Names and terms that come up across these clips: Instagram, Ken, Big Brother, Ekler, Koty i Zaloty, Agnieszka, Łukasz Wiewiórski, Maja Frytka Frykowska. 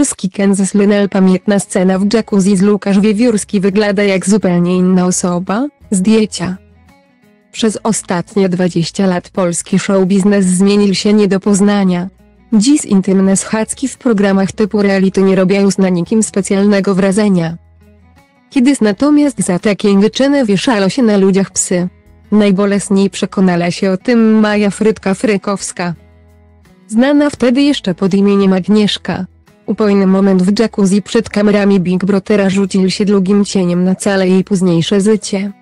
Polski Kansas Lenel. Pamiętna scena w jacuzzi z Łukasz Wiewiórski wygląda jak zupełnie inna osoba. Zdjęcia. Przez ostatnie 20 lat polski show biznes zmienił się nie do poznania. Dziś intymne schadzki w programach typu reality nie robią na nikim specjalnego wrażenia. Kiedyś natomiast za takie wyczyny wieszalo się na ludziach psy. Najbolesniej przekonała się o tym Maja Frytka Frykowska. Znana wtedy jeszcze pod imieniem Agnieszka. Upojny moment w jacuzzi przed kamerami Big Brothera rzucił się długim cieniem na całe jej późniejsze życie.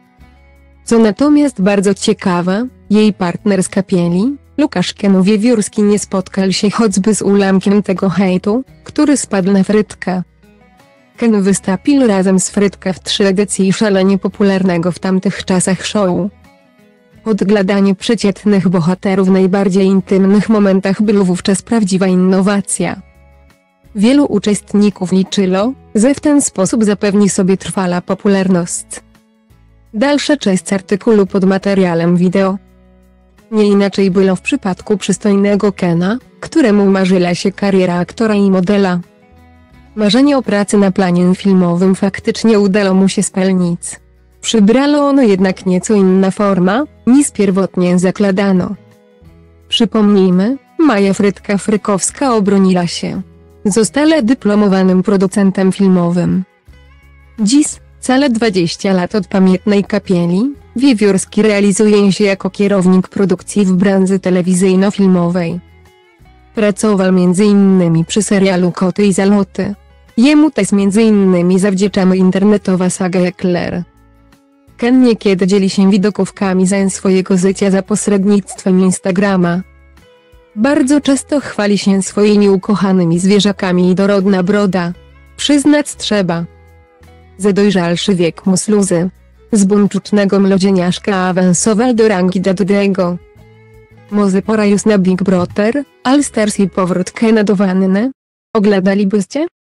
Co natomiast bardzo ciekawe, jej partner z kapeli, Łukasz Wiewiórski, nie spotkał się choćby z ulamkiem tego hejtu, który spadł na Frytkę. Ken wystąpił razem z Frytką w 3 edycji szalenie popularnego w tamtych czasach show. Odgladanie przeciętnych bohaterów w najbardziej intymnych momentach było wówczas prawdziwa innowacja. Wielu uczestników liczyło, że w ten sposób zapewni sobie trwała popularność. Dalsza część artykułu pod materiałem wideo. Nie inaczej było w przypadku przystojnego Kena, któremu marzyła się kariera aktora i modela. Marzenie o pracy na planie filmowym faktycznie udało mu się spełnić. Przybrało ono jednak nieco inna forma, niż pierwotnie zakładano. Przypomnijmy, Maja Frytka Frykowska obroniła się. Została dyplomowanym producentem filmowym. Dziś, całe 20 lat od pamiętnej kapeli, Wiewiórski realizuje się jako kierownik produkcji w branży telewizyjno-filmowej. Pracował m.in. przy serialu Koty i Zaloty. Jemu też m.in. zawdzięczamy internetowa saga Ekler. Ken niekiedy dzieli się widokówkami ze swojego życia za pośrednictwem Instagrama. Bardzo często chwali się swoimi ukochanymi zwierzakami i dorodna broda. Przyznać trzeba, że dojrzalszy wiek mu sluzy. Z buńczucznego młodzieniaszka awansował do rangi dadudego. Może pora już na Big Brother, All Stars i powrót Kena do wanny? Oglądalibyście?